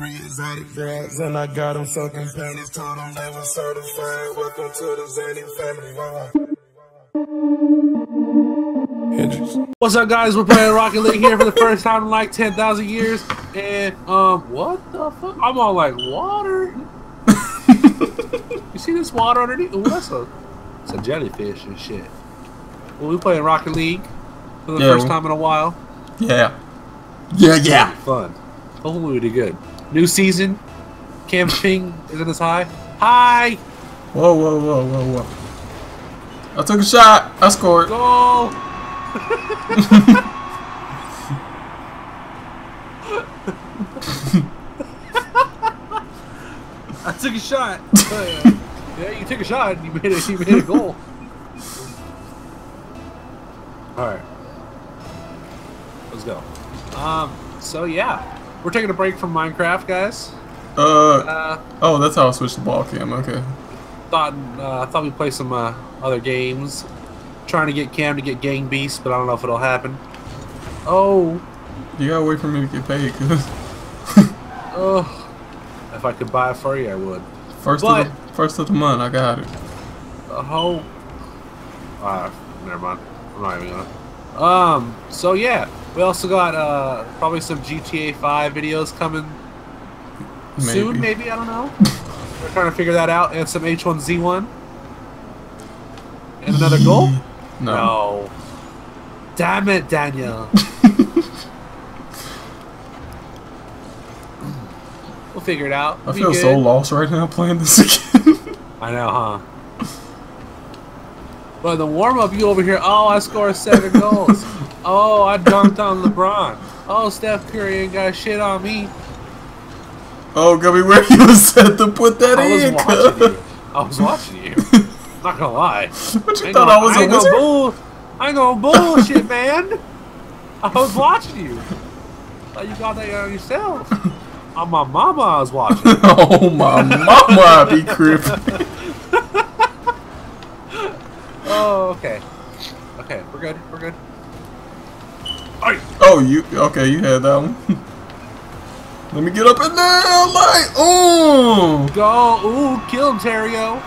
3 exotic bags, and I got them sucking panties. Told them they were certified. Welcome to the Zanny family. What's up, guys? We're playing Rocket League here for the first time in like 10,000 years. And, what the fuck? I'm all like, water? You see this water underneath? Ooh, that's a, it's a jellyfish and shit. Well, we're playing Rocket League for the first time in a while. Yeah. Yeah, yeah. Fun. Hopefully we do good. New season. Camping isn't as high. Hi! Whoa, whoa, whoa, whoa, whoa. I took a shot. I scored. Goal! I took a shot. Yeah, you took a shot and you made a goal. Alright. Let's go. So yeah. We're taking a break from Minecraft, guys. Oh, that's how I switched the ball cam, okay. I thought we'd play some other games. Trying to get Cam to get Gang Beast, but I don't know if it'll happen. Oh. You gotta wait for me to get paid, cause oh. If I could buy it for you, I would. First of the month, I got it. The whole never mind. I'm not even gonna. So yeah. We also got probably some GTA 5 videos coming soon, maybe, I don't know. We're trying to figure that out. And some H1Z1. And another goal? No. Damn it, Daniel. We'll figure it out. I feel so lost right now playing this again. I know, huh? But the warm-up, you over here, oh, I scored 7 goals. Oh, I dunked on LeBron. Oh, Steph Curry ain't got shit on me. Oh, Gummy, where you was set to put that in? I was watching you. I'm not gonna lie. What you thought I was a wizard? I ain't gonna bullshit, man. I was watching you. Thought you got that on yourself. Oh, my mama, I was watching. Oh, my mama, be creepy. Oh, okay. Okay, we're good. We're good. Oh, you okay? You had that one. Let me get up in there, like, ooh, go, ooh, kill him, Terrio.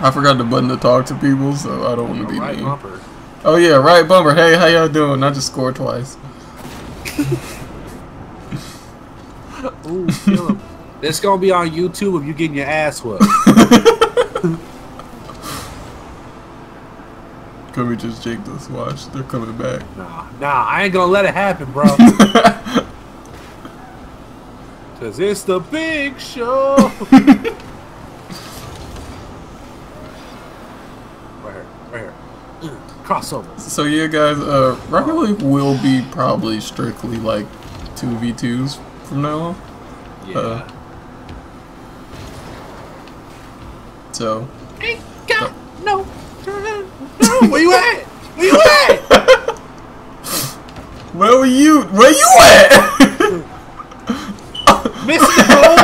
I forgot the button to talk to people, so I don't want to be mean. Bumper. Oh yeah, right bumper. Hey, how y'all doing? I just scored twice. Ooh, kill him. It's gonna be on YouTube if you getting your ass whooped. Can we just jig this watch? They're coming back. Nah, I ain't gonna let it happen, bro. Cause it's the big show. Right here. Crossover. So yeah, guys, Rocket League will be probably strictly like 2v2s from now on. Yeah. So. Ain't got no. Where you at? Where you at? Missed the goal.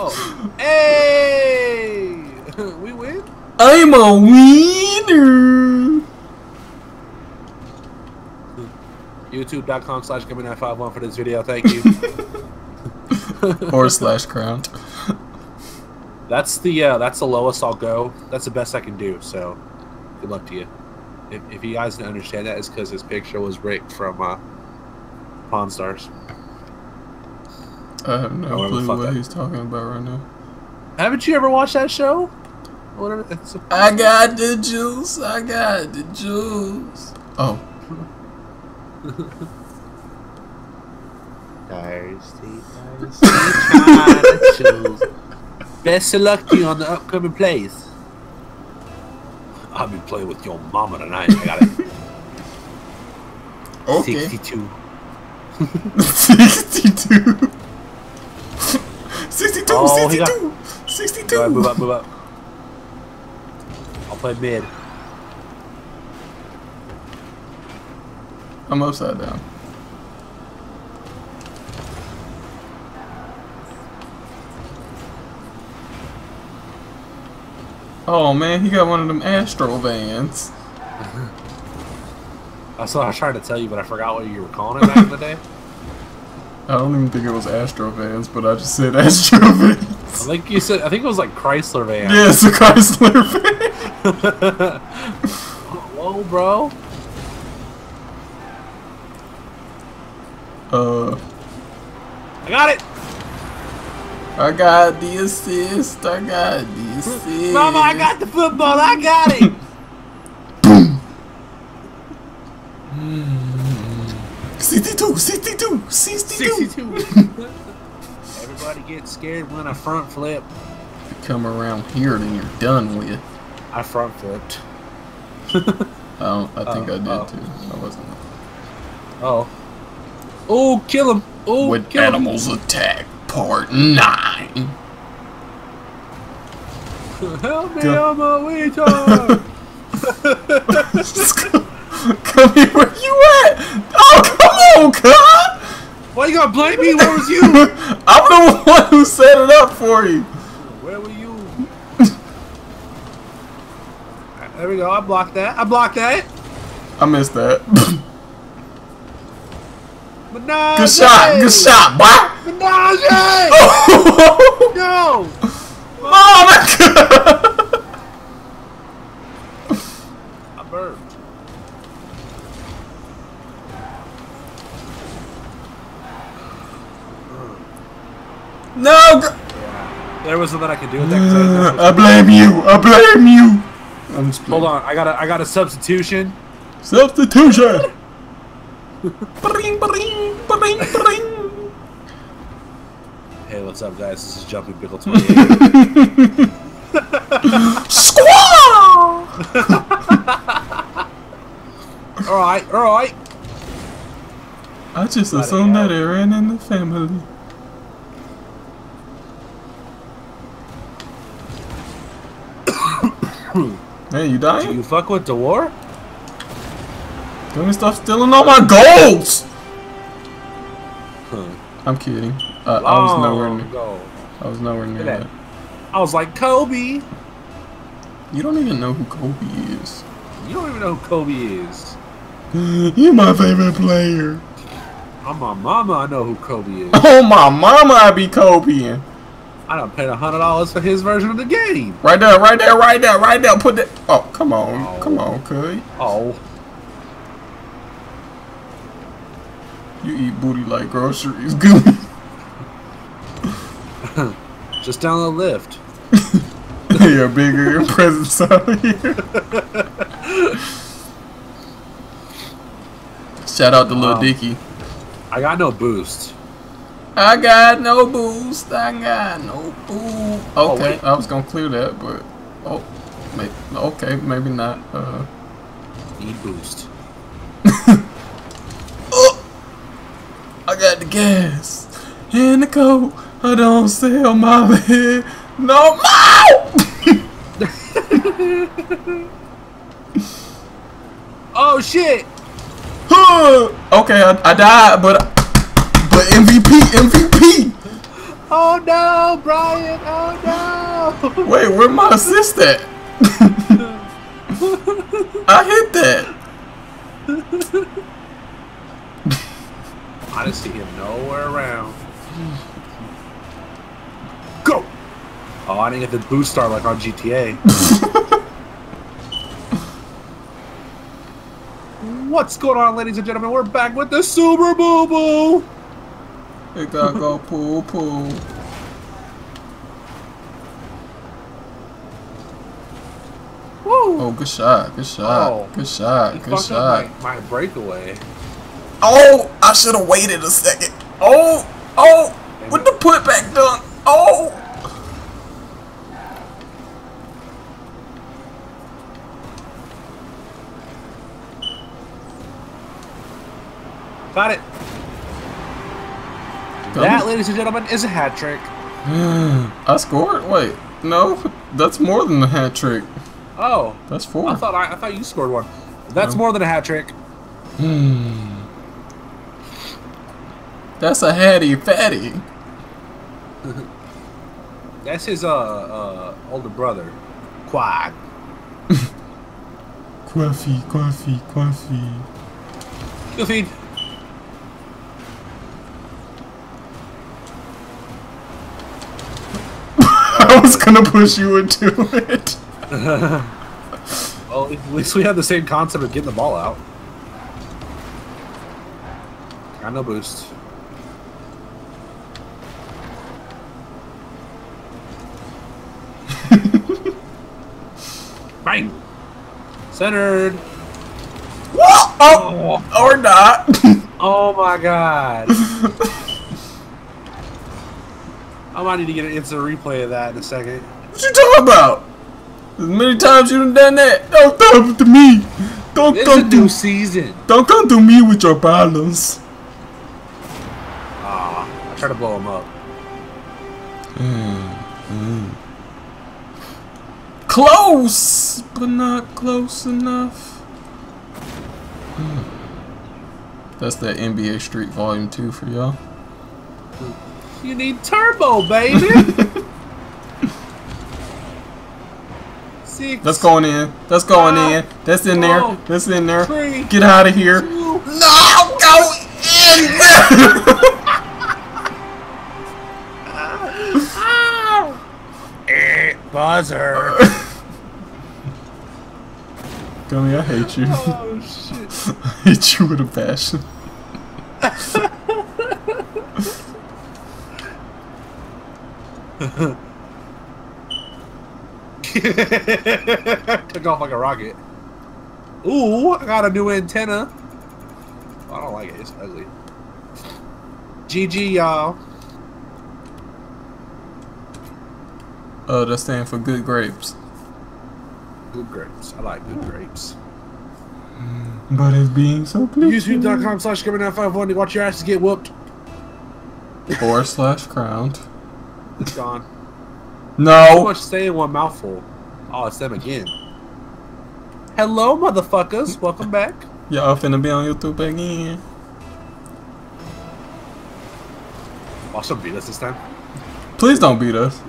Oh. Hey! We win? I'm a winner! YouTube.com/Gummy951 for this video. Thank you. Or /crowned. That's the lowest I'll go. That's the best I can do. So, good luck to you. If you guys didn't understand that, it's because this picture was ripped from Pawn Stars. I have no clue what he's talking about right now. Haven't you ever watched that show? Whatever. I got the juice. I got the juice. Oh. Thirsty, trying to choose. Best of luck to you on the upcoming plays. I'll be playing with your mama tonight. I got it. Okay. 62. 62. 62. Oh, 62. 62. All right, move up. I'll play mid. I'm upside down. Oh man, he got one of them Astro Vans. I was trying to tell you, but I forgot what you were calling it back in the day. I don't even think it was Astro Vans, but I just said Astro Vans. Like you said, I think it was like Chrysler Vans. Yeah, it's a Chrysler Van. Whoa, bro. I got it. I got the assist. I got the assist. Mama, I got the football. I got it. Boom. CT2. Everybody gets scared when I front flip. If you come around here, then you're done with. I front flipped. I think I did too. I wasn't. Oh. Oh, kill him. Oh, with kill animals him. Attack part 9. Help me on my way, Tom. Come here, where you at? Oh, come on, God! Why you gonna blame me? Where was you? I'm the one who set it up for you. Where were you? Right, there we go. I blocked that. I blocked that. I missed that. Menage! Good shot. Good shot, boy. Menage! Oh. No! Oh, my God! I burped. No! Yeah. There wasn't that I could do with that. I blame you. I blame you. I'm just playing. Hold on. I got a substitution. Substitution. Bring, bring, bring, bring. Hey, what's up, guys? This is Jumping Pickle 28. Squall! All right, all right. I just assumed that it ran in the family. Hey, you dying? Do you fuck with the war? Don't you stop stealing all my golds! I'm kidding. I was nowhere near. Gold. I was nowhere near that. I was like, Kobe! You don't even know who Kobe is. You don't even know who Kobe is. You're my favorite player. On my mama, I know who Kobe is. Oh, my mama, I be Kobe-ing. I done paid $100 for his version of the game. Right there, right there, right there, right there. Put that. Oh, come on, come on, cuz. Oh. You eat booty like groceries, Gooey. Just down the lift. You're bigger your presence out here. Shout out to Lil Dicky. I got no boost. I got no boost. I got no boost. Okay, I was gonna clear that, but okay, maybe not. Need boost. Oh, I got the gas and the coke. I don't sell my head no more. Oh shit! Okay, I died, but. MVP! Oh no, Brian! Oh no! Wait, where my assist at? I hit that! I didn't see him nowhere around. Go! Oh, I didn't get the boost star like on GTA. What's going on, ladies and gentlemen? We're back with the Super Boo Boo! It gotta go poo poo. Woo! Oh, good shot, good shot, good shot, good shot. My breakaway. Oh, I should have waited a second. Oh, oh, damn, with the putback dunk. Oh. Got it. That, ladies and gentlemen, is a hat trick. I scored? Wait, no, that's more than a hat trick. Oh, that's 4. I thought you scored 1. That's more than a hat trick. That's a hatty fatty. That's his older brother, Quad. Quaffy, quaffy, quaffy. Goofy. was gonna push you into it. Well, at least we had the same concept of getting the ball out. Got no boost. Bang! Centered! Whoa! Oh, oh. Or not! Oh my god. I might need to get an instant replay of that in a second. What you talking about? As many times you done that. Don't come to me. Don't it's come a new to season. Don't come to me with your problems. I try to blow him up. Close, but not close enough. That's that NBA Street Volume 2 for y'all. You need turbo, baby. Six, that's going in. That's going five, in. That's in four, there. That's in there. Three, get out of here. Two, no, go in there. Buzzer. Gummy, I hate you. Oh, shit. I hate you with a passion. Took off like a rocket. Ooh, I got a new antenna. Oh, I don't like it. It's ugly. GG, y'all. Oh, that stands for good grapes. Good grapes. I like good grapes. But it's being so pleasing. YouTube.com/Gummy951 to watch your asses get whooped. /crowned. It's gone. No. So much say in one mouthful. Oh, it's them again. Hello, motherfuckers. Welcome back. Y'all finna be on YouTube again. Watch them beat us this time. Please don't beat us.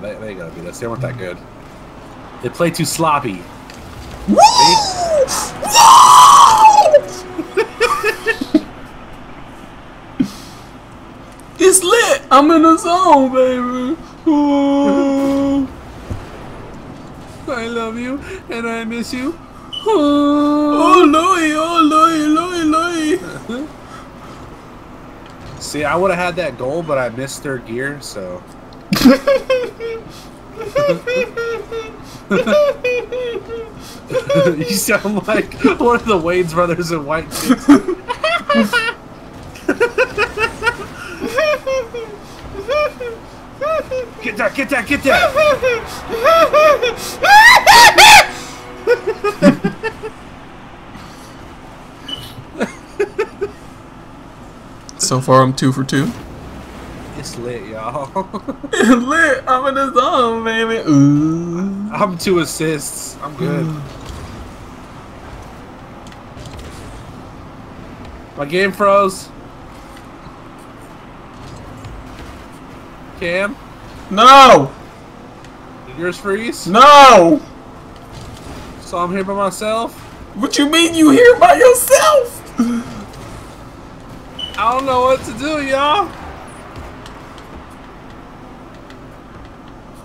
They gotta do this. They weren't that good. They play too sloppy. Woo! It's lit. I'm in the zone, baby. Ooh. I love you and I miss you. Ooh. Oh, Louie! Oh, Louie! Louie! Louie! See, I would have had that goal, but I missed third gear, so. You sound like one of the Wayans brothers in White Chicks. Get that, get that, get that! So far, I'm 2 for 2. It's lit, y'all. It's lit. I'm in the zone, baby. Ooh. I'm 2 assists. I'm good. My game froze. Cam? No! Did yours freeze? No! So I'm here by myself? What you mean you here by yourself? I don't know what to do, y'all.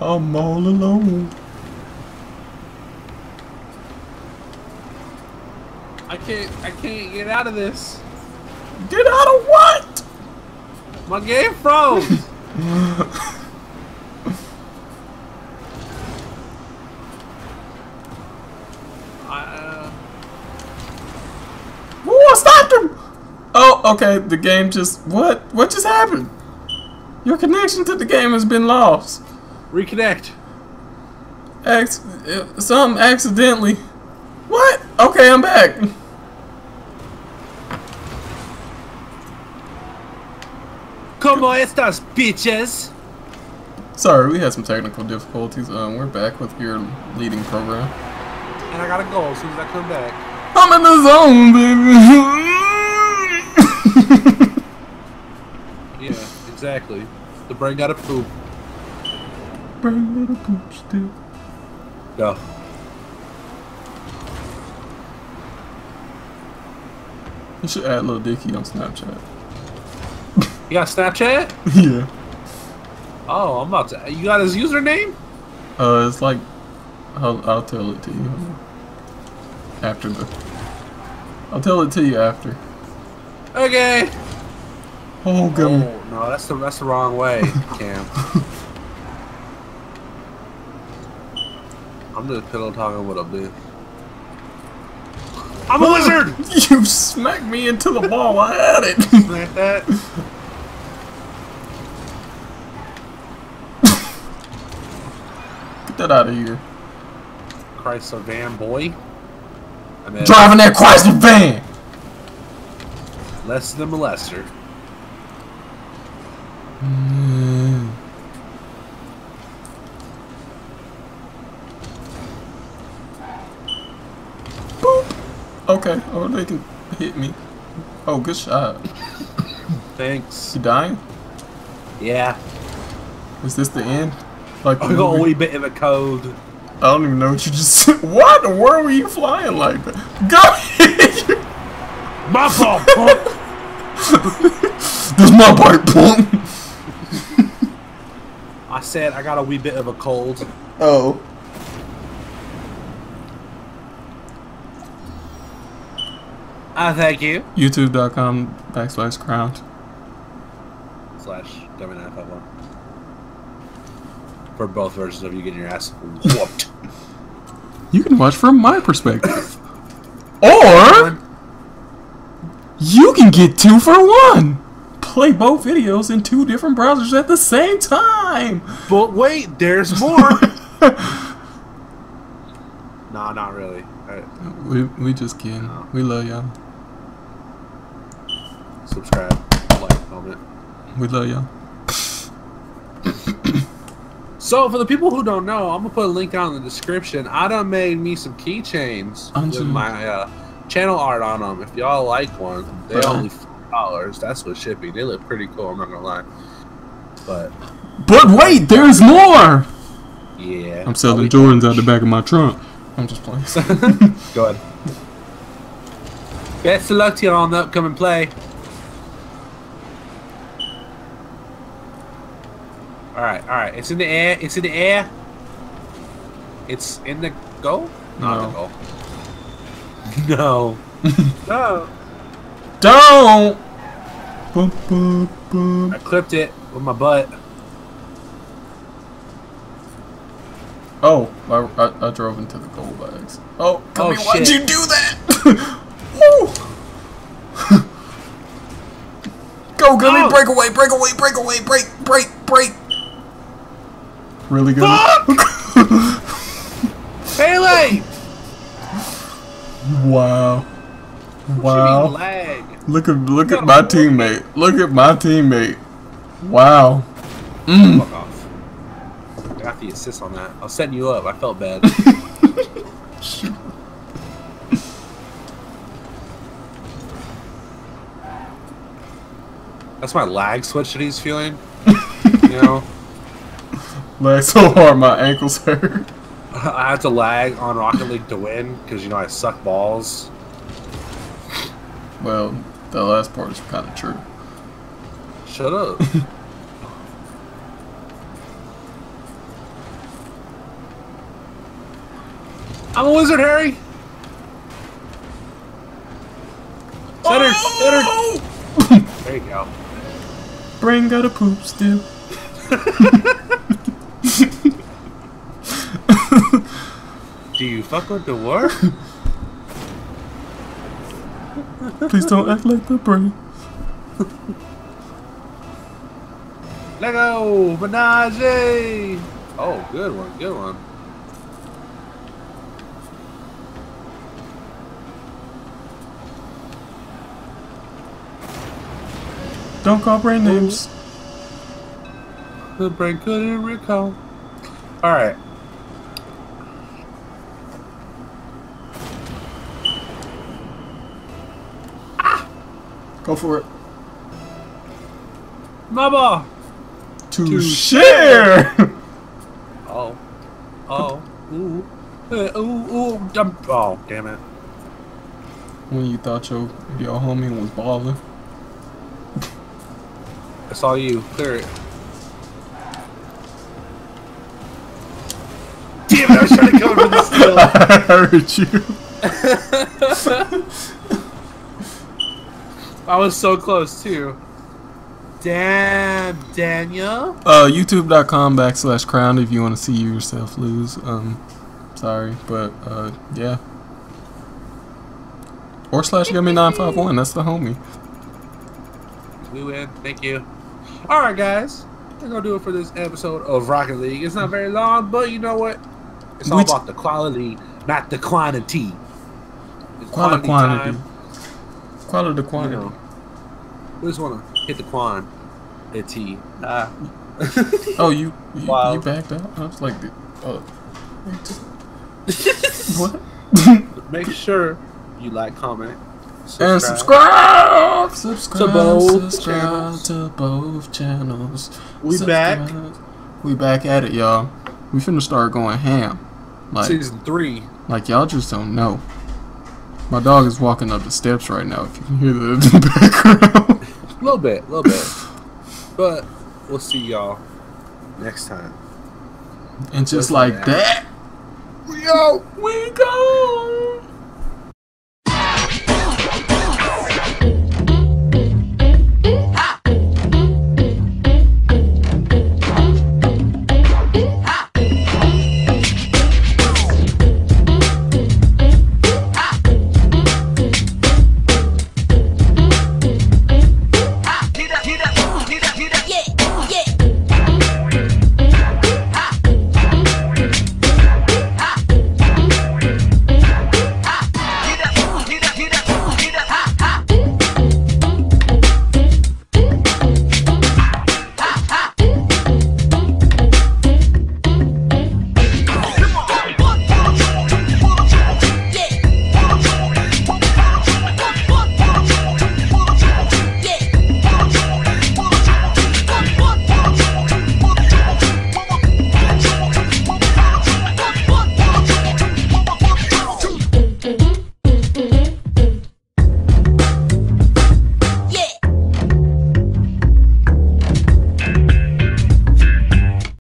I'm all alone. I can't get out of this. Get out of what? My game froze. Whoa, I stopped him! Oh, okay, the game just, what just happened? Your connection to the game has been lost. Reconnect. Something accidentally. What? Okay, I'm back. Como estas, bitches? Sorry, we had some technical difficulties. We're back with your leading program. And I got a goal as soon as I come back. I'm in the zone, baby. Yeah, exactly. The brain got a poop. Little poops, dude. Go. You should add Lil Dicky on Snapchat. You got Snapchat? Yeah. Oh, I'm about to. You got his username? It's like. I'll tell it to you. After the. I'll tell it to you after. Okay. Oh, God. Oh, no, that's the wrong way, Cam. I'm just pillow talking with a bitch. I'm a wizard! You smacked me into the wall. I had it. Smack that. Get that out of here. Chrysler van, boy. I mean, driving that Chrysler van. Less than molester. Mm. Boop. Okay. Oh, they can hit me. Oh, good shot. Thanks. You dying? Yeah. Is this the end? Like I got a wee bit of a cold. I don't even know what you just said. What? Where were you flying like that? Go! My fault, punk! This my part, punk! I said I got a wee bit of a cold. Oh. Thank you. YouTube.com/crowned/Gummy951. For both versions of you getting your ass whooped. You can watch from my perspective. Or you can get 2 for 1. Play both videos in 2 different browsers at the same time. But wait, there's more. Nah, not really. Right. We just kidding. No. We love y'all. Subscribe, like, comment. We love y'all. So, for the people who don't know, I'm gonna put a link down in the description. I done made me some keychains with my channel art on them. If y'all like one, they only $4. That's what shipping. They look pretty cool. I'm not gonna lie. But wait, there's more. Yeah. I'm selling Jordans out the back of my trunk. I'm just playing. Go ahead. Best of luck to y'all on the upcoming play. Alright, alright. It's in the air. It's in the air. It's in the goal? Not the goal. No. No. Don't! Boom, boom, boom. I clipped it with my butt. Oh, I drove into the goal by accident. Oh, Gummy, oh, why'd you do that? Go, Gummy, oh. Break away, break away, break away, break, break, break. Really good. Haley! Wow. Wow. Look at my teammate. Look at my teammate. Wow. Mm. Fuck off. I got the assist on that. I was setting you up. I felt bad. Shoot. That's my lag switch that he's feeling. You know? Lag so hard, my ankles hurt. I had to lag on Rocket League to win because, you know, I suck balls. Well, the last part is kind of true. Shut up. I'm a wizard, Harry. Center, oh! Center. There you go. Bring out a poop still. Do you fuck with the war? Please don't act like the brain. Lego Menage! Oh, good one, good one. Don't call brain names. The brain couldn't recall. Alright. Go for it. My ball. To share. Oh. Oh. Ooh. Ooh. Ooh. Jump. Oh, damn it. When you thought your homie was balling. I saw you. Clear it. damn it, I was trying to cover the steal. I heard you. I was so close, too. Damn, Daniel. YouTube.com/crowned if you want to see yourself lose. Sorry, but yeah. Or slash Gummy951, that's the homie. We win, thank you. Alright, guys. That's gonna do it for this episode of Rocket League. It's not very long, but you know what? It's all about the quality, not the quantity. It's quality. Quality to quantity. You know, we just wanna hit the quantity. Oh, you backed out? I was like, oh. What? Make sure you like, comment, subscribe. And subscribe to both channels. We back at it, y'all. We finna start going ham. Like Season 3. Like y'all just don't know. My dog is walking up the steps right now. If you can hear that in the background. a little bit. But we'll see y'all next time. And just like that, we go.